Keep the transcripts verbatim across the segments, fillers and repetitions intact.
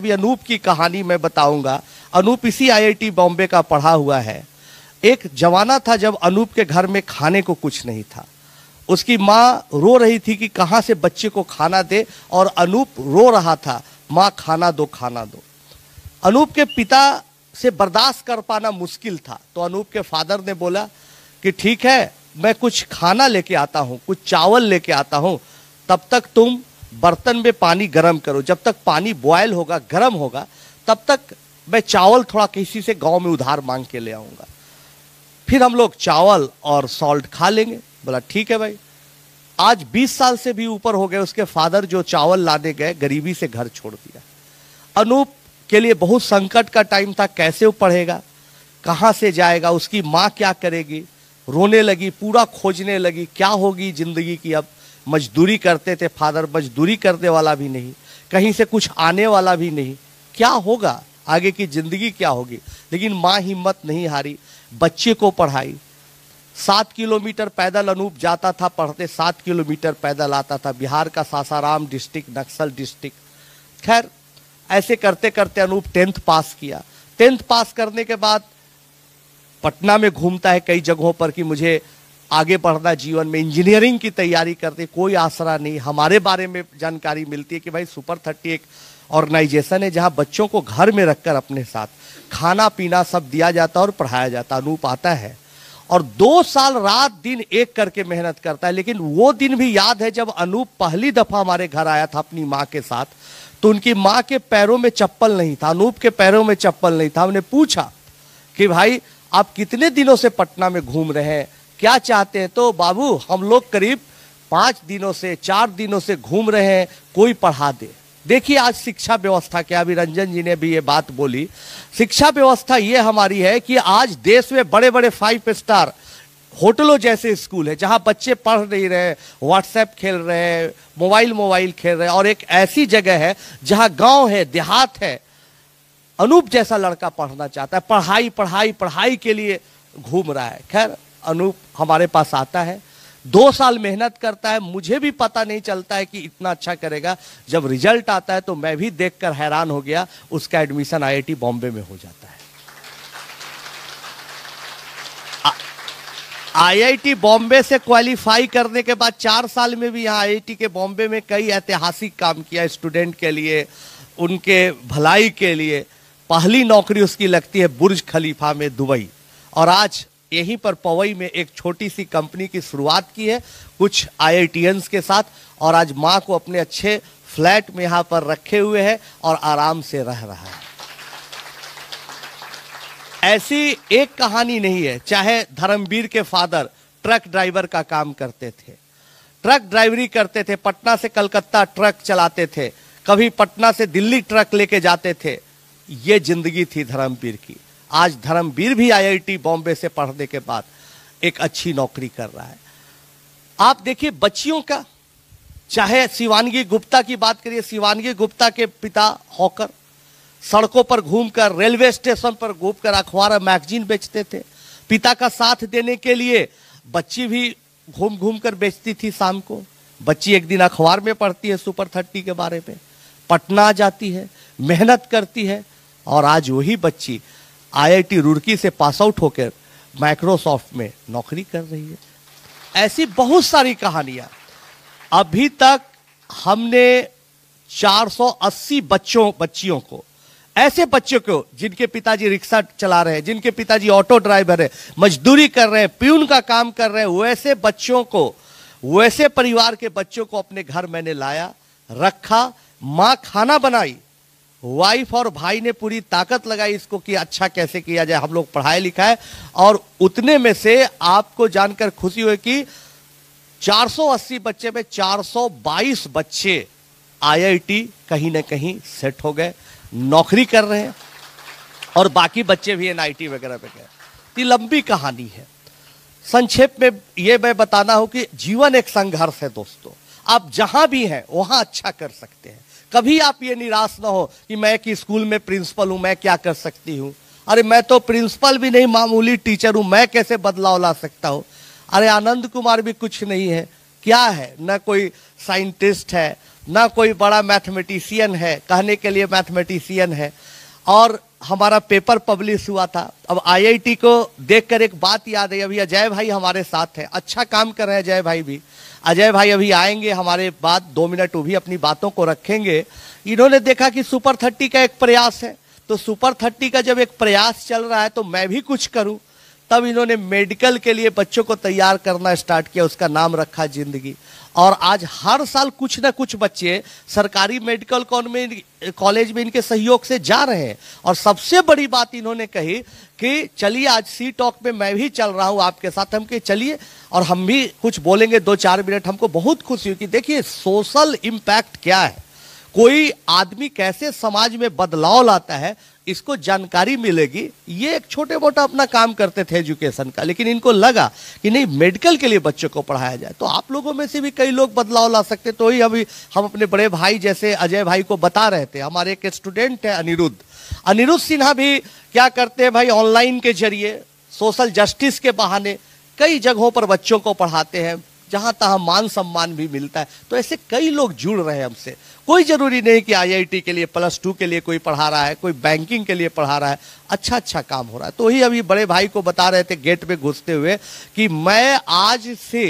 भी अनूप की कहानी मैं बताऊंगा। अनूप इसी आईआईटी बॉम्बे का पढ़ा हुआ है। एक जमाना था जब अनूप के घर में खाने को कुछ नहीं था। उसकी माँ रो रही थी कि कहाँ से बच्चे को खाना दे, और अनूप रो रहा था, माँ खाना दो खाना दो। अनूप के पिता से बर्दाश्त कर पाना मुश्किल था, तो अनूप के फादर ने बोला कि ठीक है, मैं कुछ खाना लेके आता हूँ, कुछ चावल लेके आता हूँ, तब तक तुम बर्तन में पानी गर्म करो, जब तक पानी बॉयल होगा, गर्म होगा, तब तक मैं चावल थोड़ा किसी से गांव में उधार मांग के ले आऊँगा, फिर हम लोग चावल और सॉल्ट खा लेंगे। बोला ठीक है भाई। आज बीस साल से भी ऊपर हो गए, उसके फादर जो चावल लाने गए गरीबी से घर छोड़ दिया। अनूप के लिए बहुत संकट का टाइम था, कैसे वो पढ़ेगा, कहाँ से जाएगा, उसकी माँ क्या करेगी। रोने लगी, पूरा खोजने लगी क्या होगी जिंदगी की। अब मजदूरी करते थे फादर, मजदूरी करने वाला भी नहीं, कहीं से कुछ आने वाला भी नहीं, क्या होगा आगे की जिंदगी क्या होगी। लेकिन माँ हिम्मत नहीं हारी, बच्चे को पढ़ाई। सात किलोमीटर पैदल अनूप जाता था पढ़ते, सात किलोमीटर पैदल आता था। बिहार का सासाराम डिस्ट्रिक्ट, नक्सल डिस्ट्रिक्ट। खैर ऐसे करते करते अनूप टेंथ पास किया। टेंथ पास करने के बाद पटना में घूमता है कई जगहों पर कि मुझे आगे बढ़ना जीवन में, इंजीनियरिंग की तैयारी करते। कोई आसरा नहीं। हमारे बारे में जानकारी मिलती है कि भाई सुपर थर्टी एक ऑर्गेनाइजेशन है जहाँ बच्चों को घर में रखकर अपने साथ खाना पीना सब दिया जाता है और पढ़ाया जाता। अनूप आता है और दो साल रात दिन एक करके मेहनत करता है। लेकिन वो दिन भी याद है जब अनूप पहली दफ़ा हमारे घर आया था अपनी माँ के साथ, तो उनकी माँ के पैरों में चप्पल नहीं था, अनूप के पैरों में चप्पल नहीं था। हमने पूछा कि भाई आप कितने दिनों से पटना में घूम रहे हैं, क्या चाहते हैं। तो बाबू हम लोग करीब पाँच दिनों से चार दिनों से घूम रहे हैं, कोई पढ़ा दे। देखिए आज शिक्षा व्यवस्था क्या, अभी रंजन जी ने भी ये बात बोली, शिक्षा व्यवस्था ये हमारी है कि आज देश में बड़े बड़े फाइव स्टार होटलों जैसे स्कूल है जहाँ बच्चे पढ़ नहीं रहे, व्हाट्सएप खेल रहे हैं, मोबाइल मोबाइल खेल रहे हैं। और एक ऐसी जगह है जहाँ गांव है, देहात है। अनूप जैसा लड़का पढ़ना चाहता है, पढ़ाई पढ़ाई पढ़ाई के लिए घूम रहा है। खैर अनूप हमारे पास आता है, दो साल मेहनत करता है। मुझे भी पता नहीं चलता है कि इतना अच्छा करेगा। जब रिजल्ट आता है तो मैं भी देखकर हैरान हो गया। उसका एडमिशन आईआईटी बॉम्बे में हो जाता है। आईआईटी बॉम्बे से क्वालिफाई करने के बाद चार साल में भी यहाँ आईआईटी के बॉम्बे में कई ऐतिहासिक काम किया, स्टूडेंट के लिए, उनके भलाई के लिए। पहली नौकरी उसकी लगती है बुर्ज खलीफा में, दुबई। और आज यहीं पर पवई में एक छोटी सी कंपनी की शुरुआत की है कुछ आईआईटीएंस के साथ। और आज माँ को अपने अच्छे फ्लैट में यहाँ पर रखे हुए हैं और आराम से रह रहा है। ऐसी एक कहानी नहीं है। चाहे धर्मवीर के फादर ट्रक ड्राइवर का काम करते थे, ट्रक ड्राइवरी करते थे, पटना से कलकत्ता ट्रक चलाते थे, कभी पटना से दिल्ली ट्रक लेके जाते थे। ये जिंदगी थी धर्मवीर की। आज धर्मवीर भी आईआईटी बॉम्बे से पढ़ने के बाद एक अच्छी नौकरी कर रहा है। आप देखिए बच्चियों का, चाहे शिवानगी गुप्ता की बात करिए, शिवानगी गुप्ता के पिता हॉकर, सड़कों पर घूमकर, रेलवे स्टेशन पर घूमकर अखबार और मैगजीन बेचते थे। पिता का साथ देने के लिए बच्ची भी घूम घूम कर बेचती थी। शाम को बच्ची एक दिन अखबार में पढ़ती है सुपर थर्टी के बारे में, पटना आ जाती है, मेहनत करती है। और आज वही बच्ची आईआईटी रुड़की से पास आउट होकर माइक्रोसॉफ्ट में नौकरी कर रही है। ऐसी बहुत सारी कहानियाँ। अभी तक हमने चार सौ अस्सी बच्चों बच्चियों को, ऐसे बच्चों को जिनके पिताजी रिक्शा चला रहे हैं, जिनके पिताजी ऑटो ड्राइवर है, मजदूरी कर रहे हैं, प्यून का काम कर रहे हैं, वैसे बच्चों को, वैसे परिवार के बच्चों को अपने घर मैंने लाया, रखा। माँ खाना बनाई, वाइफ और भाई ने पूरी ताकत लगाई इसको कि अच्छा कैसे किया जाए। हम लोग पढ़ाए लिखाए और उतने में से आपको जानकर खुशी हुई कि चार सौ अस्सी बच्चे में चार सौ बाईस बच्चे आईआईटी कहीं ना कहीं सेट हो गए, नौकरी कर रहे हैं, और बाकी बच्चे भी एनआईटी वगैरह पे गए। ये लंबी कहानी है। संक्षेप में ये मैं बताना हो कि जीवन एक संघर्ष है दोस्तों। आप जहाँ भी हैं वहाँ अच्छा कर सकते हैं। कभी आप ये निराश ना हो कि मैं कि स्कूल में प्रिंसिपल हूँ, मैं क्या कर सकती हूँ, अरे मैं तो प्रिंसिपल भी नहीं, मामूली टीचर हूँ, मैं कैसे बदलाव ला सकता हूँ। अरे आनंद कुमार भी कुछ नहीं है, क्या है, ना कोई साइंटिस्ट है, ना कोई बड़ा मैथमेटिशियन है, कहने के लिए मैथमेटिशियन है। और हमारा पेपर पब्लिश हुआ था। अब आईआईटी को देखकर एक बात याद है, अभी अजय भाई हमारे साथ हैं, अच्छा काम कर रहे हैं अजय भाई भी। अजय भाई अभी आएंगे हमारे बाद, दो मिनट वो भी अपनी बातों को रखेंगे। इन्होंने देखा कि सुपर थर्टी का एक प्रयास है, तो सुपर थर्टी का जब एक प्रयास चल रहा है तो मैं भी कुछ करूँ, तब इन्होंने मेडिकल के लिए बच्चों को तैयार करना स्टार्ट किया। उसका नाम रखा जिंदगी। और आज हर साल कुछ ना कुछ बच्चे सरकारी मेडिकल कॉलेज में इनके सहयोग से जा रहे हैं। और सबसे बड़ी बात इन्होंने कही कि चलिए आज सी टॉक में मैं भी चल रहा हूं आपके साथ, हम के चलिए और हम भी कुछ बोलेंगे दो चार मिनट। हमको बहुत खुशी हुई कि देखिए सोशल इम्पैक्ट क्या है, कोई आदमी कैसे समाज में बदलाव लाता है, इसको जानकारी मिलेगी। ये एक छोटे मोटा अपना काम करते थे एजुकेशन का, लेकिन इनको लगा कि नहीं मेडिकल के लिए बच्चों को पढ़ाया जाए। तो आप लोगों में से भी कई लोग बदलाव ला सकते। तो ही अभी हम अपने बड़े भाई जैसे अजय भाई को बता रहे थे, हमारे एक स्टूडेंट है अनिरुद्ध, अनिरुद्ध सिन्हा भी क्या करते हैं भाई, ऑनलाइन के जरिए सोशल जस्टिस के बहाने कई जगहों पर बच्चों को पढ़ाते हैं, जहाँ तहाँ मान सम्मान भी मिलता है। तो ऐसे कई लोग जुड़ रहे हैं हमसे। कोई जरूरी नहीं कि आईआईटी के लिए, प्लस टू के लिए कोई पढ़ा रहा है, कोई बैंकिंग के लिए पढ़ा रहा है, अच्छा अच्छा काम हो रहा है। तो ही अभी बड़े भाई को बता रहे थे गेट पे घुसते हुए कि मैं आज से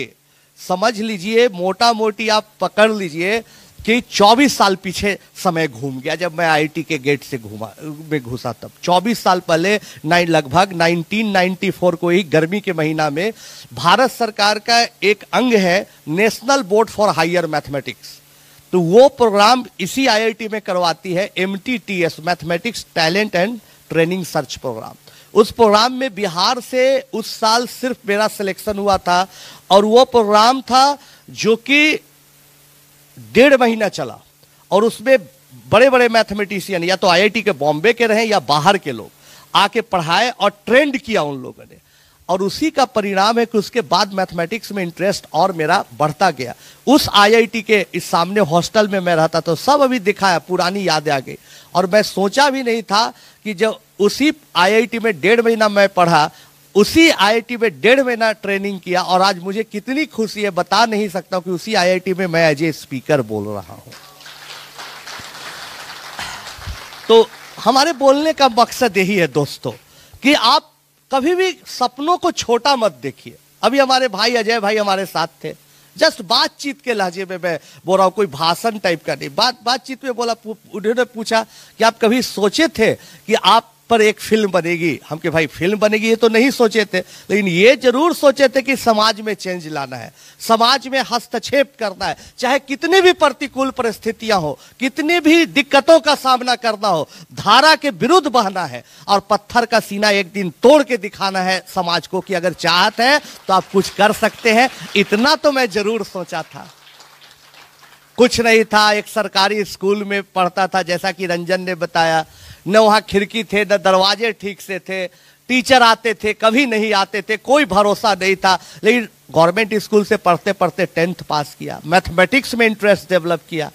समझ लीजिए, मोटा मोटी आप पकड़ लीजिए कि चौबीस साल पीछे समय घूम गया जब मैं आईआईटी के गेट से घूमा में घुसा। तब चौबीस साल पहले नाइन लगभग उन्नीस सौ चौरानवे को ही गर्मी के महीना में भारत सरकार का एक अंग है national board for higher mathematics, तो वो प्रोग्राम इसी आईआईटी में करवाती है MTTS, mathematics talent and training search program. उस प्रोग्राम में बिहार से उस साल सिर्फ मेरा सिलेक्शन हुआ था और वो प्रोग्राम था जो कि डेढ़ महीना चला और उसमें बड़े बड़े मैथमेटिशियन या तो आईआईटी के बॉम्बे के रहे या बाहर के लोग आके पढ़ाए और ट्रेंड किया उन लोगों ने। और उसी का परिणाम है कि उसके बाद मैथमेटिक्स में इंटरेस्ट और मेरा बढ़ता गया। उस आईआईटी के इस सामने हॉस्टल में मैं रहता तो सब अभी दिखाया, पुरानी यादें आ गई। और मैं सोचा भी नहीं था कि जब उसी आईआईटी में डेढ़ महीना मैं पढ़ा, उसी आईआईटी में डेढ़ महीना ट्रेनिंग किया और आज मुझे कितनी खुशी है बता नहीं सकता कि उसी आईआईटी में मैं अजय स्पीकर बोल रहा हूं। तो हमारे बोलने का मकसद यही है दोस्तों कि आप कभी भी सपनों को छोटा मत देखिए। अभी हमारे भाई अजय भाई हमारे साथ थे, जस्ट बातचीत के लहजे में मैं बोल रहा हूँ, कोई भाषण टाइप का नहीं, बात बातचीत में बोला। उन्होंने पूछा कि आप कभी सोचे थे कि आप पर एक फिल्म बनेगी? हम के भाई फिल्म बनेगी ये तो नहीं सोचे थे, लेकिन ये जरूर सोचे थे कि समाज में चेंज लाना है, समाज में हस्तक्षेप करना है। चाहे कितने भी प्रतिकूल परिस्थितियां हो, कितनी भी दिक्कतों का सामना करना हो, धारा के विरुद्ध बहना है और पत्थर का सीना एक दिन तोड़ के दिखाना है समाज को कि अगर चाहत है तो आप कुछ कर सकते हैं। इतना तो मैं जरूर सोचा था। कुछ नहीं था, एक सरकारी स्कूल में पढ़ता था, जैसा कि रंजन ने बताया, न वहाँ खिड़की थे न दरवाजे ठीक से थे, टीचर आते थे कभी नहीं आते थे, कोई भरोसा नहीं था। लेकिन गवर्नमेंट स्कूल से पढ़ते पढ़ते टेंथ पास किया, मैथमेटिक्स में इंटरेस्ट डेवलप किया।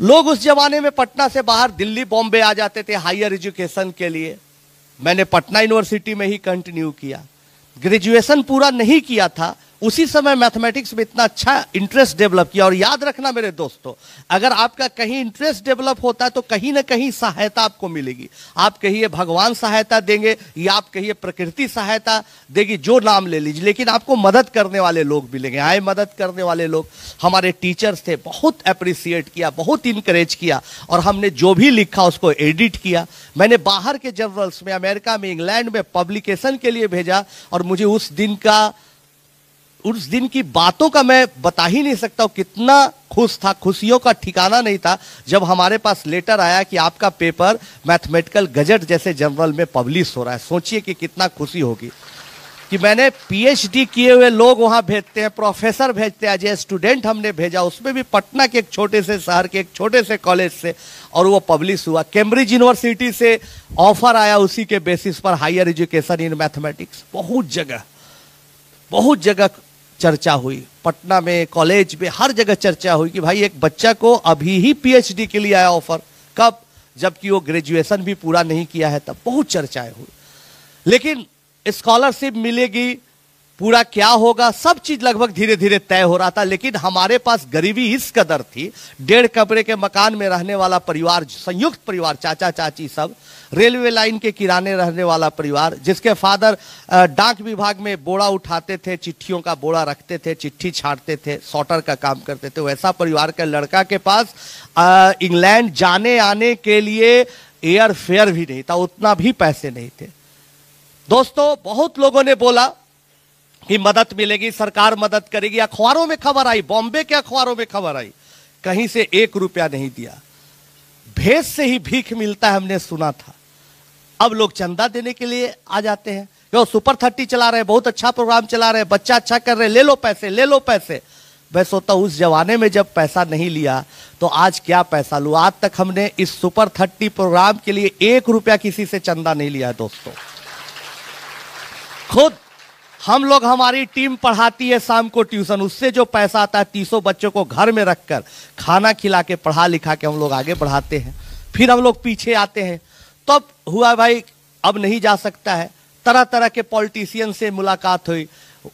लोग उस जमाने में पटना से बाहर दिल्ली बॉम्बे आ जाते थे हायर एजुकेशन के लिए, मैंने पटना यूनिवर्सिटी में ही कंटिन्यू किया। ग्रेजुएशन पूरा नहीं किया था, उसी समय मैथमेटिक्स में इतना अच्छा इंटरेस्ट डेवलप किया। और याद रखना मेरे दोस्तों, अगर आपका कहीं इंटरेस्ट डेवलप होता है तो कहीं ना कहीं सहायता आपको मिलेगी। आप कहिए भगवान सहायता देंगे या आप कहिए प्रकृति सहायता देगी, जो नाम ले लीजिए, लेकिन आपको मदद करने वाले लोग मिलेंगे। आए मदद करने वाले लोग हमारे टीचर्स थे, बहुत अप्रिसिएट किया, बहुत इनकरेज किया और हमने जो भी लिखा उसको एडिट किया। मैंने बाहर के जर्नल्स में, अमेरिका में, इंग्लैंड में पब्लिकेशन के लिए भेजा। और मुझे उस दिन का, उस दिन की बातों का मैं बता ही नहीं सकता हूँ कितना खुश था, खुशियों का ठिकाना नहीं था जब हमारे पास लेटर आया कि आपका पेपर मैथमेटिकल गजट जैसे जर्नल में पब्लिश हो रहा है। सोचिए कि कितना खुशी होगी कि मैंने पीएचडी किए हुए लोग वहाँ भेजते हैं, प्रोफेसर भेजते हैं, आज ये स्टूडेंट हमने भेजा, उसमें भी पटना के एक छोटे से शहर के एक छोटे से कॉलेज से, और वो पब्लिश हुआ। कैम्ब्रिज यूनिवर्सिटी से ऑफर आया उसी के बेसिस पर हायर एजुकेशन इन मैथमेटिक्स। बहुत जगह बहुत जगह चर्चा हुई, पटना में, कॉलेज में, हर जगह चर्चा हुई कि भाई एक बच्चा को अभी ही पीएचडी के लिए आया ऑफर, कब, जबकि वो ग्रेजुएशन भी पूरा नहीं किया है। तब बहुत चर्चाएं हुई, लेकिन स्कॉलरशिप मिलेगी, पूरा क्या होगा, सब चीज लगभग धीरे धीरे तय हो रहा था। लेकिन हमारे पास गरीबी इस कदर थी, डेढ़ कमरे के मकान में रहने वाला परिवार, संयुक्त परिवार, चाचा चाची सब, रेलवे लाइन के किराने रहने वाला परिवार, जिसके फादर डाक विभाग में बोरा उठाते थे, चिट्ठियों का बोरा रखते थे, चिट्ठी छांटते थे, सॉर्टर का काम करते थे, वैसा परिवार के लड़का के पास इंग्लैंड जाने आने के लिए एयर फेयर भी नहीं था, उतना भी पैसे नहीं थे। दोस्तों, बहुत लोगों ने बोला कि मदद मिलेगी, सरकार मदद करेगी, अखबारों में खबर आई, बॉम्बे के अखबारों में खबर आई, कहीं से एक रुपया नहीं दिया, भेंट से ही भीख मिलता है, हमने सुना था। अब लोग चंदा देने के लिए आ जाते हैं, यो सुपर थर्टी चला रहे हैं, बहुत अच्छा प्रोग्राम चला रहे हैं, बच्चा अच्छा कर रहे हैं, ले लो पैसे, ले लो पैसे। मैं सोचता उस जमाने में जब पैसा नहीं लिया तो आज क्या पैसा लूँ। आज तक हमने इस सुपर थर्टी प्रोग्राम के लिए एक रुपया किसी से चंदा नहीं लिया है। दोस्तों, खुद हम लोग, हमारी टीम पढ़ाती है शाम को ट्यूशन, उससे जो पैसा आता है तीन सौ बच्चों को घर में रखकर खाना खिला के पढ़ा लिखा के हम लोग आगे बढ़ाते हैं, फिर हम लोग पीछे आते हैं। तो अब हुआ भाई, अब नहीं जा सकता है, तरह तरह के पॉलिटिशियन से मुलाकात हुई,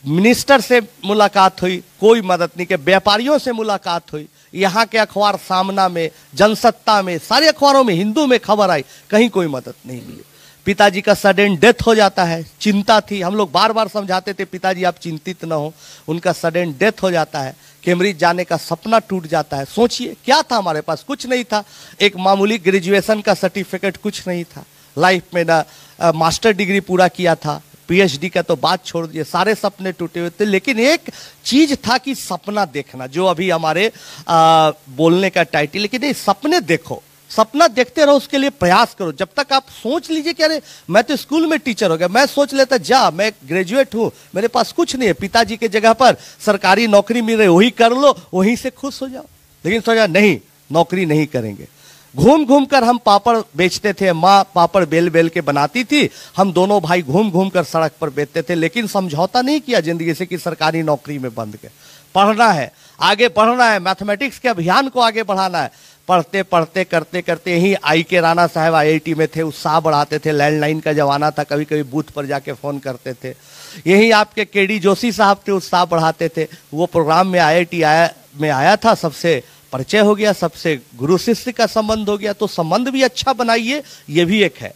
मिनिस्टर से मुलाकात हुई, कोई मदद नहीं के, व्यापारियों से मुलाकात हुई, यहाँ के अखबार सामना में, जनसत्ता में, सारे अखबारों में, हिंदू में खबर आई, कहीं कोई मदद नहीं मिली। पिताजी का सडन डेथ हो जाता है, चिंता थी, हम लोग बार बार समझाते थे पिताजी आप चिंतित ना हो, उनका सडन डेथ हो जाता है, कैम्ब्रिज जाने का सपना टूट जाता है। सोचिए क्या था हमारे पास, कुछ नहीं था, एक मामूली ग्रेजुएशन का सर्टिफिकेट, कुछ नहीं था लाइफ में, ना मास्टर डिग्री पूरा किया था, पीएचडी का तो बात छोड़ दिए, सारे सपने टूटे हुए थे। लेकिन एक चीज था कि सपना देखना, जो अभी हमारे आ, बोलने का टाइटल, लेकिन ये सपने देखो, सपना देखते रहो, उसके लिए प्रयास करो। जब तक आप सोच लीजिए कि अरे मैं तो स्कूल में टीचर हो गया, मैं सोच लेता जा मैं ग्रेजुएट हूँ, मेरे पास कुछ नहीं है, पिताजी के जगह पर सरकारी नौकरी मिल रही, वही कर लो, वहीं से खुश हो जाओ। लेकिन सोचा नहीं, नौकरी नहीं करेंगे। घूम घूम कर हम पापड़ बेचते थे, माँ पापड़ बेल बेल के बनाती थी, हम दोनों भाई घूम घूम कर सड़क पर बेचते थे। लेकिन समझौता नहीं किया जिंदगी से कि सरकारी नौकरी में बंद के, पढ़ना है, आगे बढ़ना है, मैथमेटिक्स के अभियान को आगे बढ़ाना है। पढ़ते पढ़ते करते करते ही आई के राणा साहब आईआईटी में थे, उत्साह बढ़ाते थे, लैंडलाइन का जमाना था, कभी कभी बूथ पर जाके फ़ोन करते थे। यही आपके केडी जोशी साहब थे, उत्साह बढ़ाते थे, वो प्रोग्राम में आईआईटी आया में आया था, सबसे परिचय हो गया, सबसे गुरु शिष्य का संबंध हो गया। तो संबंध भी अच्छा बनाइए, ये भी एक है।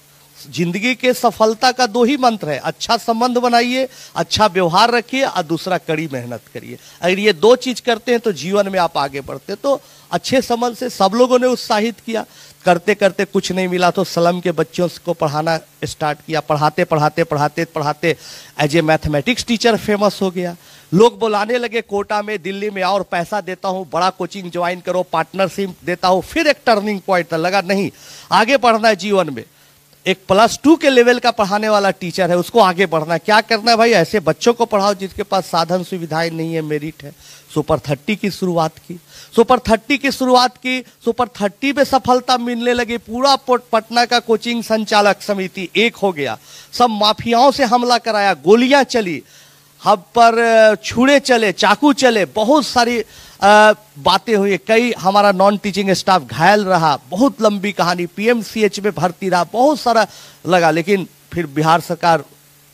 जिंदगी के सफलता का दो ही मंत्र है, अच्छा संबंध बनाइए, अच्छा व्यवहार रखिए, और दूसरा कड़ी मेहनत करिए। अगर ये दो चीज करते हैं तो जीवन में आप आगे बढ़ते। तो अच्छे संबंध से सब लोगों ने उत्साहित किया, करते करते कुछ नहीं मिला तो स्लम के बच्चों को पढ़ाना स्टार्ट किया, पढ़ाते पढ़ाते पढ़ाते पढ़ाते as a mathematics teacher famous हो गया। लोग बुलाने लगे कोटा में, दिल्ली में, और पैसा देता हूँ, बड़ा कोचिंग ज्वाइन करो, पार्टनरशिप देता हूँ। फिर एक टर्निंग पॉइंट लगा, नहीं आगे बढ़ना है जीवन में। एक प्लस टू के लेवल का पढ़ाने वाला टीचर है, उसको आगे बढ़ना, क्या करना है भाई, ऐसे बच्चों को पढ़ाओ जिसके पास साधन सुविधाएं नहीं है, मेरिट है। सुपर थर्टी की शुरुआत की, सुपर थर्टी की शुरुआत की, सुपर थर्टी में सफलता मिलने लगी। पूरा पटना का कोचिंग संचालक समिति एक हो गया, सब माफियाओं से हमला कराया, गोलियां चली, हब पर छुड़े चले, चाकू चले, बहुत सारी बातें हुई, कई हमारा नॉन टीचिंग स्टाफ घायल रहा, बहुत लंबी कहानी, पीएमसीएच में भर्ती रहा, बहुत सारा लगा। लेकिन फिर बिहार सरकार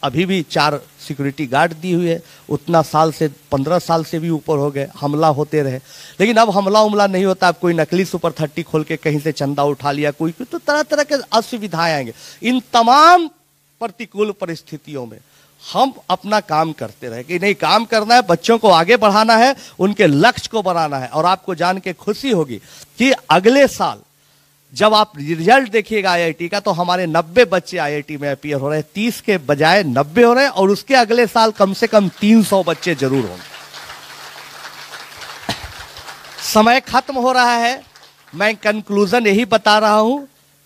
अभी भी चार सिक्योरिटी गार्ड दी हुई है, उतना साल से पंद्रह साल से भी ऊपर हो गए, हमला होते रहे। लेकिन अब हमला उमला नहीं होता, अब कोई नकली सुपर थर्टी खोल के कहीं से चंदा उठा लिया, कोई तो तरह तरह के असुविधाएँ आएंगे। इन तमाम प्रतिकूल परिस्थितियों में हम अपना काम करते रहे कि नहीं, काम करना है, बच्चों को आगे बढ़ाना है, उनके लक्ष्य को बनाना है। और आपको जान के खुशी होगी कि अगले साल जब आप रिजल्ट देखिएगा आईआईटी का, तो हमारे नब्बे बच्चे आईआईटी में अपीयर हो रहे हैं, तीस के बजाय नब्बे हो रहे हैं, और उसके अगले साल कम से कम तीन सौ बच्चे जरूर होंगे। समय खत्म हो रहा है, मैं कंक्लूजन यही बता रहा हूं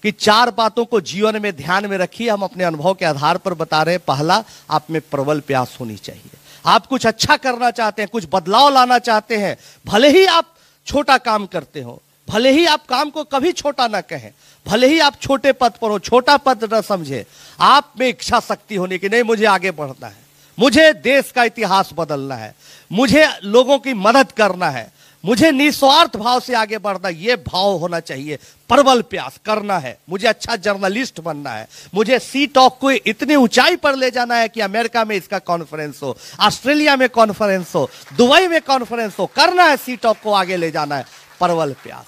कि चार बातों को जीवन में ध्यान में रखिए, हम अपने अनुभव के आधार पर बता रहे हैं। पहला, आप में प्रबल प्यास होनी चाहिए, आप कुछ अच्छा करना चाहते हैं, कुछ बदलाव लाना चाहते हैं, भले ही आप छोटा काम करते हो, भले ही आप काम को कभी छोटा ना कहें, भले ही आप छोटे पद पर हो, छोटा पद ना समझे, आप में इच्छा शक्ति होनी कि नहीं मुझे आगे बढ़ना है, मुझे देश का इतिहास बदलना है, मुझे लोगों की मदद करना है, मुझे निस्वार्थ भाव से आगे बढ़ना, ये भाव होना चाहिए, प्रबल प्रयास करना है, मुझे अच्छा जर्नलिस्ट बनना है, मुझे सी टॉक को इतनी ऊंचाई पर ले जाना है कि अमेरिका में इसका कॉन्फ्रेंस हो, ऑस्ट्रेलिया में कॉन्फ्रेंस हो, दुबई में कॉन्फ्रेंस हो, करना है, सी टॉक को आगे ले जाना है, प्रबल प्रयास।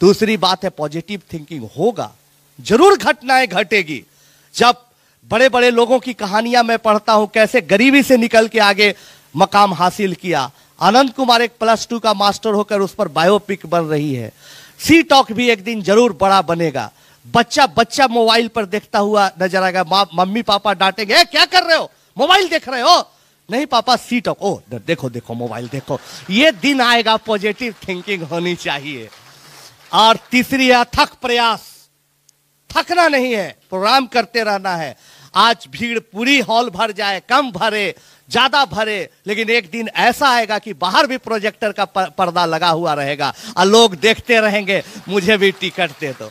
दूसरी बात है पॉजिटिव थिंकिंग। होगा जरूर, घटनाएं घटेगी। जब बड़े बड़े लोगों की कहानियां मैं पढ़ता हूं, कैसे गरीबी से निकल के आगे मकाम हासिल किया। आनंद कुमार एक प्लस टू का मास्टर होकर उस पर बायोपिक बन रही है। सी टॉक भी एक दिन जरूर बड़ा बनेगा। बच्चा बच्चा मोबाइल पर देखता हुआ नजर आएगा, माँ मम्मी पापा डांटेंगे, क्या कर रहे हो, मोबाइल देख रहे हो, नहीं पापा सी टॉक, ओ देखो देखो मोबाइल देखो। ये दिन आएगा, पॉजिटिव थिंकिंग होनी चाहिए। और तीसरी है अथक प्रयास। थकना नहीं है, प्रोग्राम करते रहना है। आज भीड़ पूरी हॉल भर जाए, कम भरे ज्यादा भरे, लेकिन एक दिन ऐसा आएगा कि बाहर भी प्रोजेक्टर का पर्दा लगा हुआ रहेगा और लोग देखते रहेंगे, मुझे भी टिकट दे दो।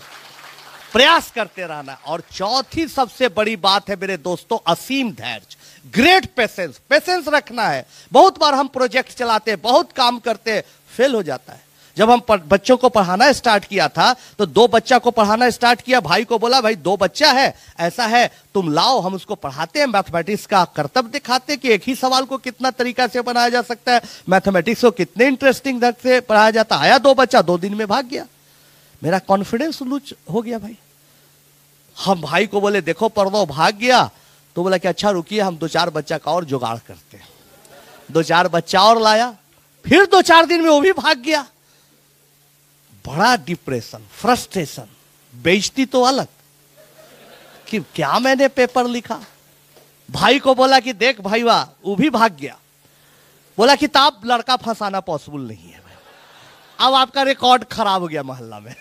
प्रयास करते रहना। और चौथी सबसे बड़ी बात है मेरे दोस्तों, असीम धैर्य, ग्रेट पेशेंस। पेशेंस रखना है। बहुत बार हम प्रोजेक्ट चलाते हैं, बहुत काम करते हैं, फेल हो जाता है। जब हम बच्चों को पढ़ाना स्टार्ट किया था तो दो बच्चा को पढ़ाना स्टार्ट किया, भाई को बोला भाई दो बच्चा है, ऐसा है तुम लाओ, हम उसको पढ़ाते हैं, मैथमेटिक्स का कर्तव्य दिखाते हैं कि एक ही सवाल को कितना तरीका से बनाया जा सकता है, मैथमेटिक्स को कितने इंटरेस्टिंग ढंग से पढ़ाया जाता। आया दो बच्चा, दो दिन में भाग गया, मेरा कॉन्फिडेंस लूज हो गया। भाई हम भाई को बोले देखो पढ़ दो, भाग गया तो बोला कि अच्छा रुकिए हम दो चार बच्चा का और जुगाड़ करते हैं। दो चार बच्चा और लाया, फिर दो चार दिन में वो भी भाग गया। बड़ा डिप्रेशन, फ्रस्ट्रेशन, बेइज्जती तो अलग कि क्या मैंने पेपर लिखा। भाई को बोला कि देख भाई वाह, वो भी भाग गया, बोला कि ताप लड़का फंसाना पॉसिबल नहीं है, अब आपका रिकॉर्ड खराब हो गया मोहल्ला में।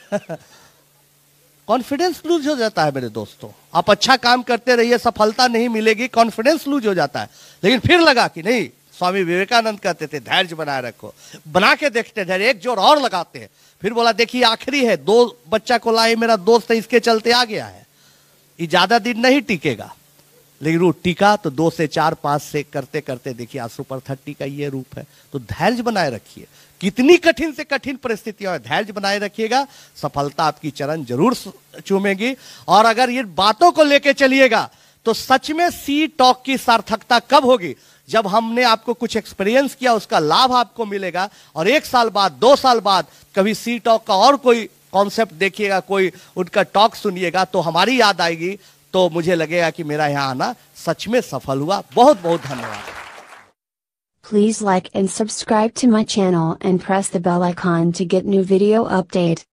कॉन्फिडेंस लूज हो जाता है मेरे दोस्तों। आप अच्छा काम करते रहिए, सफलता नहीं मिलेगी, कॉन्फिडेंस लूज हो जाता है। लेकिन फिर लगा कि नहीं, स्वामी विवेकानंद कहते थे धैर्य बनाए रखो, बना के देखते धैर्य, एक जोर और लगाते हैं। फिर बोला देखिए आखिरी है, दो बच्चा को लाए मेरा दोस्त है, इसके चलते आ गया है, ये ज्यादा दिन नहीं टिकेगा। लेकिन वो टिका, तो दो से चार पांच से करते करते देखिए आज सुपर थर्टी का ये रूप है। तो धैर्य बनाए रखिए, कितनी कठिन से कठिन परिस्थितियां है, धैर्य बनाए रखिएगा, सफलता आपकी चरण जरूर चूमेगी। और अगर ये बातों को लेके चलिएगा तो सच में सी टॉक की सार्थकता कब होगी, जब हमने आपको कुछ एक्सपीरियंस किया, उसका लाभ आपको मिलेगा। और एक साल बाद, दो साल बाद कभी सी टॉक का और कोई कॉन्सेप्ट देखिएगा, कोई उनका टॉक सुनिएगा तो हमारी याद आएगी, तो मुझे लगेगा कि मेरा यहाँ आना सच में सफल हुआ। बहुत बहुत धन्यवाद। Please like and subscribe to my channel and press the bell icon to get new video update.